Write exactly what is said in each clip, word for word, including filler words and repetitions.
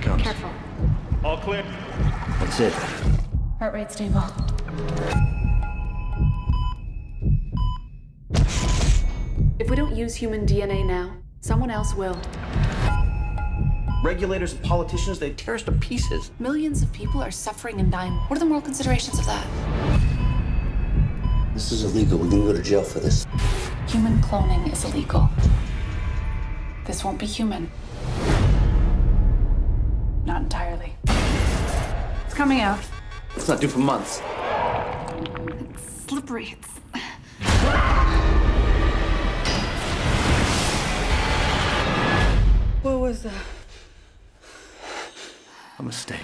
it comes. Careful. All clear. That's it. Heart rate stable. If we don't use human D N A now, someone else will. Regulators and politicians, they tear us to pieces. Millions of people are suffering and dying. What are the moral considerations of that? This is illegal. We're going to go to jail for this. Human cloning is illegal. This won't be human. Not entirely. It's coming out. It's not due for months. It's slippery. It's... What was that? A mistake.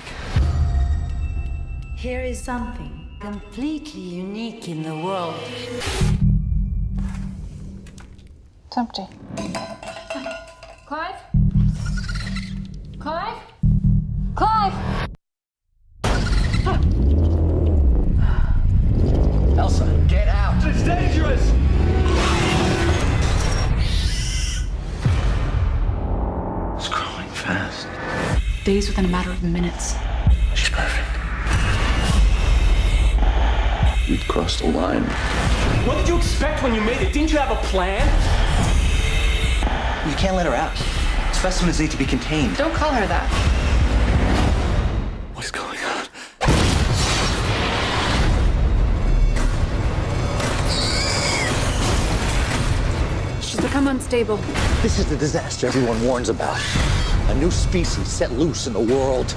Here is something completely unique in the world. It's empty. Clive? Clive? Clive! Elsa, get out! It's dangerous! It's growing fast. Days within a matter of minutes. She's perfect. You'd crossed the line. What did you expect when you made it? Didn't you have a plan? You can't let her out. Specimens need to be contained. Don't call her that. What is going on? She's become unstable. This is the disaster everyone warns about. A new species set loose in the world.